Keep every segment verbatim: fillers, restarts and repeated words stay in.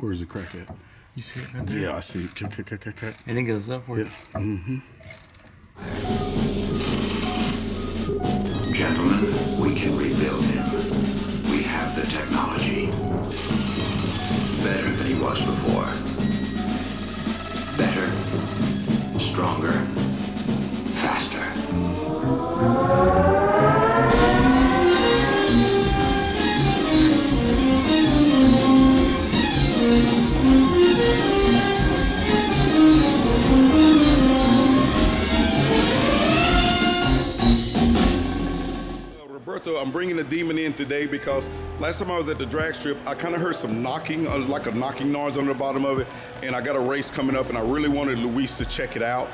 Where's the crack at? You see it right there? Yeah, I see it. Crack, crack, crack, crack. And it goes upward. Yeah. Mm-hmm. Gentlemen, we can rebuild him. We have the technology. Better than he was before. Better. Stronger. Faster. So I'm bringing the Demon in today because last time I was at the drag strip, I kind of heard some knocking, like a knocking noise on the bottom of it, and I got a race coming up, and I really wanted Luis to check it out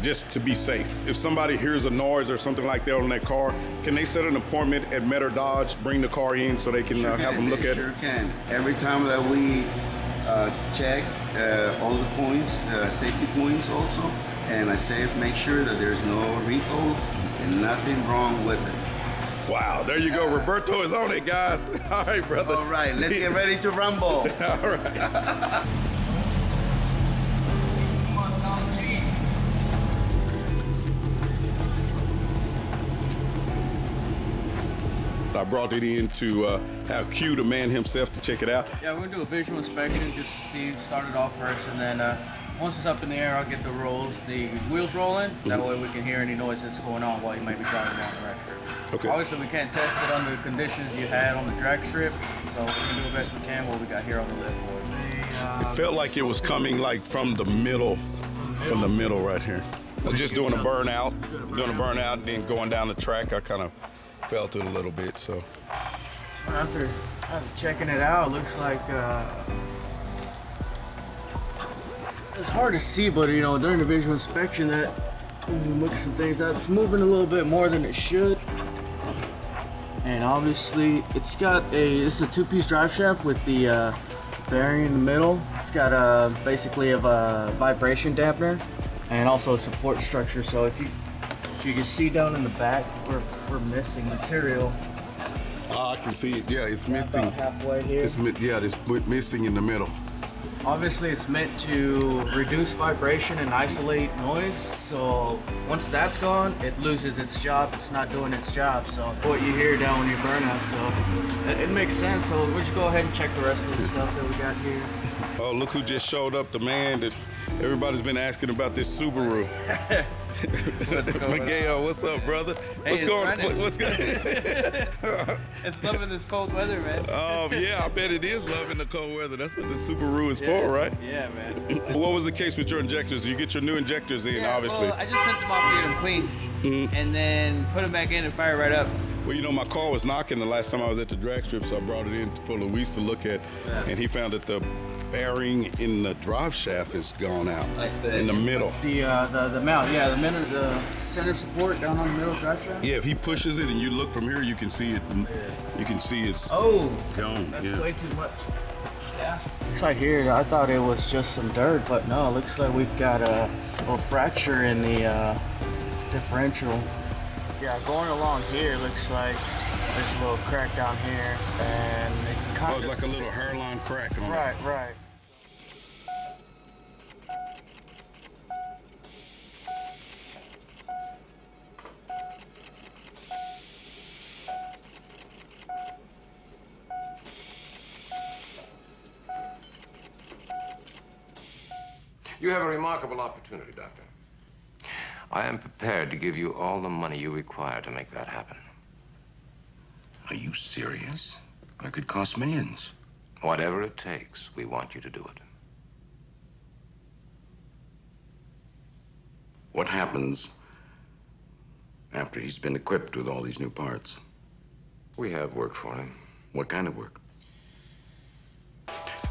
just to be safe. If somebody hears a noise or something like that on their car, can they set an appointment at Metro Dodge, bring the car in so they can sure uh, have can, them look at sure it? Sure can. Every time that we uh, check uh, all the points, uh, safety points also, and I say make sure that there's no recalls and nothing wrong with it. Wow, there you go. Uh, Roberto is on it, guys. All right, brother. All right, let's get ready to rumble. All right. I brought it in to uh, have Q, the man himself, to check it out. Yeah, we're going to do a visual inspection just to see, start it off first, and then uh, once it's up in the air, I'll get the rolls, the wheels rolling. That way we can hear any noise that's going on while you might be driving down the racetrack. Okay. Obviously, we can't test it under the conditions you had on the drag strip, so we're going to do the best we can what we got here on the lift board. It felt like it was coming like from the middle, from the middle right here. I was just doing a burnout, doing a burnout, and then going down the track, I kind of felt it a little bit, so. So after, after checking it out, it looks like uh, it's hard to see, but you know, during the visual inspection, that look at some things out. It's moving a little bit more than it should, and obviously, it's got a. This is a two-piece drive shaft with the uh, bearing in the middle. It's got a basically of a vibration dampener, and also a support structure. So if you if you can see down in the back, we're we're missing material. Oh, I can see it. Yeah, it's Not missing halfway here. It's yeah, it's missing in the middle. Obviously, it's meant to reduce vibration and isolate noise, so once that's gone, it loses its job. It's not doing its job, so what you hear down when you burn out, so it, it makes sense. So we'll just go ahead and check the rest of the stuff that we got here. Oh, look who just showed up, the man that everybody's been asking about, this Subaru. What's Miguel, on? What's up, brother? Hey, what's going on? What's good? It's loving this cold weather, man. Oh, yeah, I bet it is loving the cold weather. That's what the Subaru is yeah. for, right? Yeah, man. What was the case with your injectors? You get your new injectors in, yeah, obviously. Well, I just sent them off to get them clean mm-hmm. and then put them back in and fire right up. Well, you know, my car was knocking the last time I was at the drag strip, so I brought it in for Luis to look at, yeah. and he found that the bearing in the drive shaft is gone out, like the, in the middle. The, uh, the the mount, yeah, the, minute, the center support down on the middle drive shaft. Yeah, if he pushes it and you look from here, you can see it. You can see it's oh, gone. That's yeah. way too much. Yeah. Looks like here, I thought it was just some dirt, but no, it looks like we've got a little fracture in the uh, differential. Yeah, going along here looks like there's a little crack down here, and it kind of like a little hairline crack on it. Right, right. You have a remarkable opportunity, Doctor. I am prepared to give you all the money you require to make that happen. Are you serious? It could cost millions. Whatever it takes, we want you to do it. What happens after he's been equipped with all these new parts? We have work for him. What kind of work?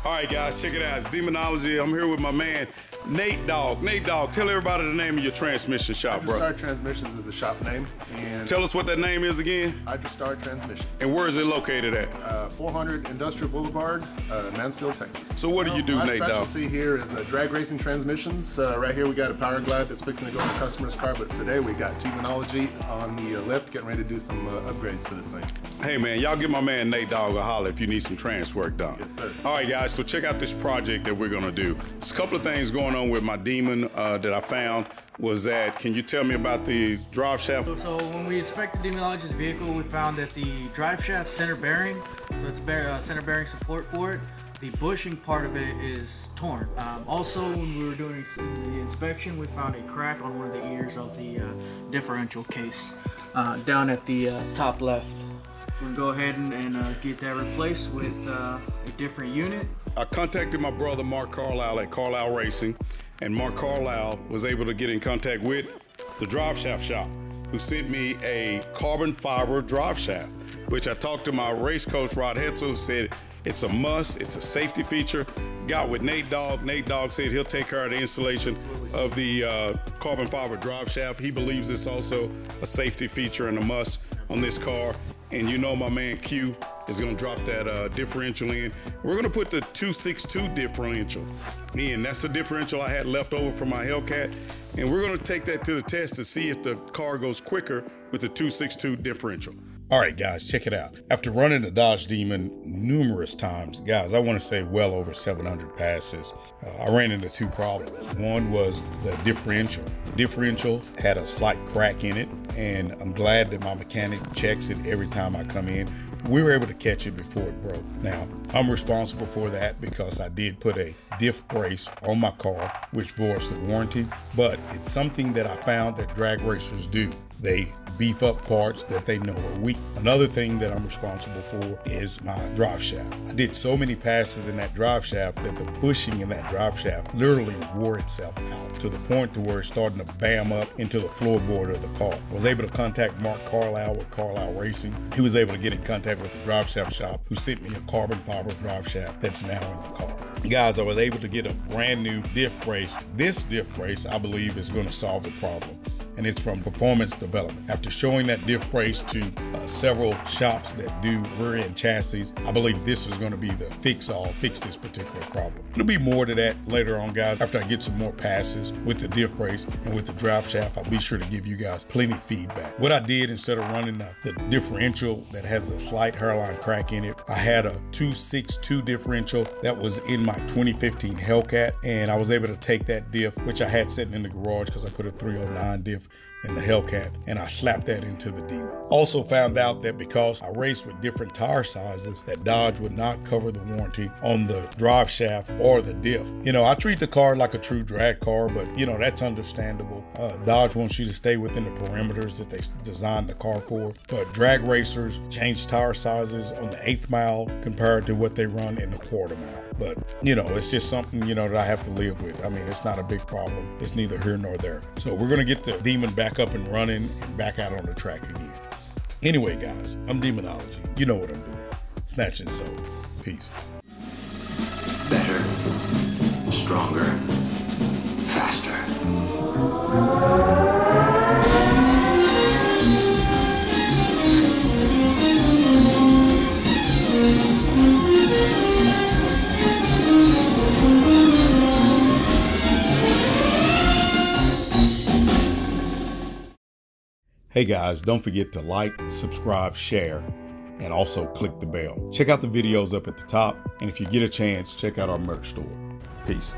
All right, guys, check it out. It's Demonology. I'm here with my man, Nate Dogg. Nate Dogg, tell everybody the name of your transmission shop, bro. Hydra Star Transmissions is the shop name. And tell us what that name is again. Hydra Star Transmissions. And where is it located at? Uh, four hundred Industrial Boulevard, uh, Mansfield, Texas. So what do you do, Nate Dogg? My specialty here is uh, drag racing transmissions. Uh, right here we got a Power Glide that's fixing to go in the customer's car, but today we got Demonology on the uh, left, getting ready to do some uh, upgrades to this thing. Hey man, y'all give my man Nate Dogg a holler if you need some trans work done. Yes, sir. All right, guys, so check out this project that we're gonna do. There's a couple of things going on with my Demon uh, that I found was that, can you tell me about the drive shaft? So, so when we inspected Demonology's vehicle, we found that the drive shaft center bearing, so it's bear, uh, center bearing support for it, the bushing part of it is torn. Um, also, when we were doing the inspection, we found a crack on one of the ears of the uh, differential case uh, down at the uh, top left. We'll go ahead and, and uh, get that replaced with uh, a different unit. I contacted my brother Mark Carlyle at Carlyle Racing, and Mark Carlyle was able to get in contact with the drive shaft shop, who sent me a carbon fiber drive shaft, which I talked to my race coach Rod Hetzel, who said, it's a must, it's a safety feature. Got with Nate Dogg. Nate Dogg said he'll take care of the installation of the uh, carbon fiber drive shaft. He believes it's also a safety feature and a must on this car. And you know my man Q is gonna drop that uh, differential in. We're gonna put the two six two differential in. That's the differential I had left over from my Hellcat. And we're gonna take that to the test to see if the car goes quicker with the two six two differential. All right, guys, check it out. After running the Dodge Demon numerous times, guys, I want to say well over seven hundred passes, uh, I ran into two problems. One was the differential. The differential had a slight crack in it, and I'm glad that my mechanic checks it every time I come in. We were able to catch it before it broke. Now, I'm responsible for that because I did put a diff brace on my car, which voids the warranty, but it's something that I found that drag racers do. They beef up parts that they know are weak. Another thing that I'm responsible for is my drive shaft. I did so many passes in that drive shaft that the bushing in that drive shaft literally wore itself out to the point to where it's starting to bam up into the floorboard of the car. I was able to contact Mark Carlyle with Carlyle Racing. He was able to get in contact with the drive shaft shop, who sent me a carbon fiber drive shaft that's now in the car. Guys, I was able to get a brand new diff brace. This diff brace, I believe, is going to solve the problem. And it's from Performance Development. After showing that diff brace to uh, several shops that do rear end chassis, I believe this is gonna be the fix all, fix this particular problem. There'll be more to that later on, guys. After I get some more passes with the diff brace and with the drive shaft, I'll be sure to give you guys plenty of feedback. What I did, instead of running the, the differential that has a slight hairline crack in it, I had a two six two differential that was in my twenty fifteen Hellcat, and I was able to take that diff, which I had sitting in the garage because I put a three oh nine diff in the Hellcat, and I slapped that into the Demon. Also found out that because I raced with different tire sizes, that Dodge would not cover the warranty on the drive shaft or the diff. You know, I treat the car like a true drag car, but you know, that's understandable. Uh, Dodge wants you to stay within the parameters that they designed the car for, but drag racers change tire sizes on the eighth mile compared to what they run in the quarter mile. But, you know, it's just something, you know, that I have to live with. I mean, it's not a big problem. It's neither here nor there. So we're going to get the Demon back up and running and back out on the track again. Anyway, guys, I'm Demonology. You know what I'm doing. Snatch and soul. Peace. Better. Stronger. Faster. Hey guys, don't forget to like, subscribe, share, and also click the bell. Check out the videos up at the top, and if you get a chance, check out our merch store. Peace.